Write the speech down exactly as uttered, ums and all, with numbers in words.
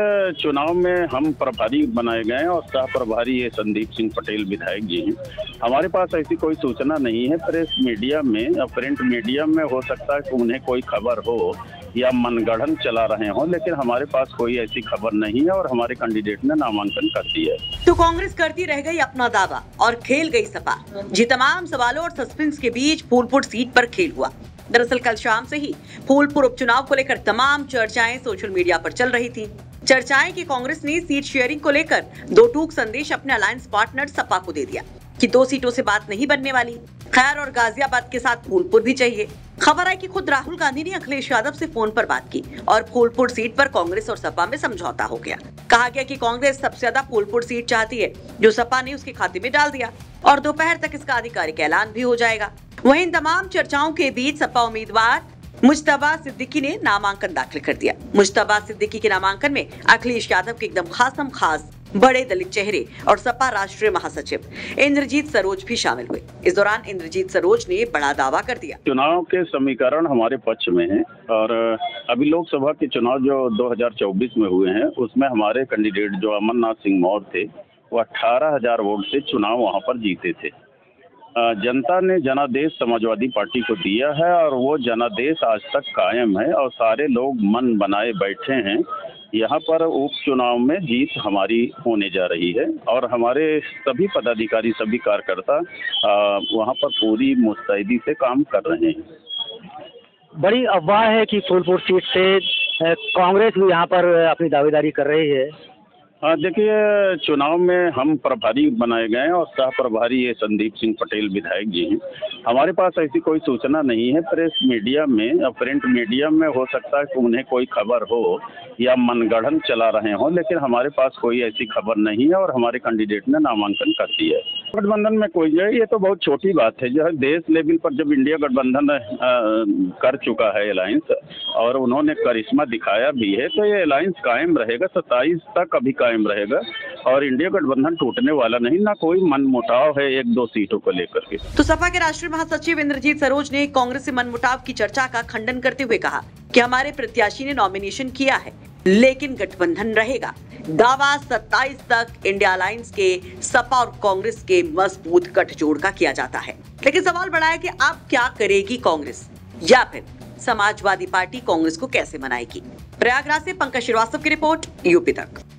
चुनाव में हम प्रभारी बनाए गए हैं और सह प्रभारी ये संदीप सिंह पटेल विधायक जी हैं। हमारे पास ऐसी कोई सूचना नहीं है। प्रेस मीडिया में या प्रिंट मीडिया में हो सकता है कि उन्हें कोई खबर हो या मनगढ़ंत चला रहे हों, लेकिन हमारे पास कोई ऐसी खबर नहीं है और हमारे कैंडिडेट ने नामांकन कर दिया है। तो कांग्रेस करती रह गई अपना दावा और खेल गई सपा जी। तमाम सवालों और सस्पेंस के बीच फूलपुर सीट पर खेल हुआ। दरअसल कल शाम से ही फूलपुर उपचुनाव को लेकर तमाम चर्चाएं सोशल मीडिया पर चल रही थी। चर्चाएं कि कांग्रेस ने सीट शेयरिंग को लेकर दो टूक संदेश अपने अलायंस पार्टनर सपा को दे दिया कि दो सीटों से बात नहीं बनने वाली, खैर और गाजियाबाद के साथ फूलपुर भी चाहिए। खबर आई कि खुद राहुल गांधी ने अखिलेश यादव से फोन पर बात की और फूलपुर सीट पर कांग्रेस और सपा में समझौता हो गया। कहा गया कि कांग्रेस सबसे ज्यादा फूलपुर सीट चाहती है, जो सपा ने उसके खाते में डाल दिया और दोपहर तक इसका आधिकारिक ऐलान भी हो जाएगा। वहीं इन तमाम चर्चाओं के बीच सपा उम्मीदवार मुज्तबा सिद्दीकी ने नामांकन दाखिल कर दिया। मुज्तबा सिद्दीकी के नामांकन में अखिलेश यादव के एकदम खासम खास बड़े दलित चेहरे और सपा राष्ट्रीय महासचिव इंद्रजीत सरोज भी शामिल हुए। इस दौरान इंद्रजीत सरोज ने बड़ा दावा कर दिया। चुनाव के समीकरण हमारे पक्ष में हैं और अभी लोकसभा के चुनाव जो दो हजार चौबीस में हुए हैं उसमें हमारे कैंडिडेट जो अमरनाथ सिंह मौर्य थे वो अठारह हजार वोट से चुनाव वहाँ पर जीते थे। जनता ने जनादेश समाजवादी पार्टी को दिया है और वो जनादेश आज तक कायम है और सारे लोग मन बनाए बैठे हैं। यहाँ पर उपचुनाव में जीत हमारी होने जा रही है और हमारे सभी पदाधिकारी सभी कार्यकर्ता वहाँ पर पूरी मुस्तैदी से काम कर रहे हैं। बड़ी अफवाह है कि फूलपुर सीट से कांग्रेस भी यहाँ पर अपनी दावेदारी कर रही है। देखिए, चुनाव में हम प्रभारी बनाए गए हैं और सह प्रभारी ये संदीप सिंह पटेल विधायक जी हैं। हमारे पास ऐसी कोई सूचना नहीं है। प्रेस मीडिया में या प्रिंट मीडिया में हो सकता है कि उन्हें कोई खबर हो या मनगढ़ंत चला रहे हों, लेकिन हमारे पास कोई ऐसी खबर नहीं है और हमारे कैंडिडेट ने नामांकन कर दिया है। गठबंधन में कोई जो है ये तो बहुत छोटी बात है। जो है देश लेवल पर जब इंडिया गठबंधन कर चुका है अलायंस और उन्होंने करिश्मा दिखाया भी है तो ये अलायंस कायम रहेगा, सत्ताईस तक अभी कायम रहेगा और इंडिया गठबंधन टूटने वाला नहीं, ना कोई मनमुटाव है एक दो सीटों को लेकर के। तो सपा के राष्ट्रीय महासचिव इंद्रजीत सरोज ने कांग्रेस से मनमुटाव की चर्चा का खंडन करते हुए कहा कि हमारे प्रत्याशी ने नॉमिनेशन किया है लेकिन गठबंधन रहेगा। दावा सत्ताईस तक इंडिया अलायंस के सपा और कांग्रेस के मजबूत गठजोड़ का किया जाता है, लेकिन सवाल बड़ा है कि अब क्या करेगी कांग्रेस या फिर समाजवादी पार्टी कांग्रेस को कैसे मनाएगी। प्रयागराज से पंकज श्रीवास्तव की रिपोर्ट, यूपी तक।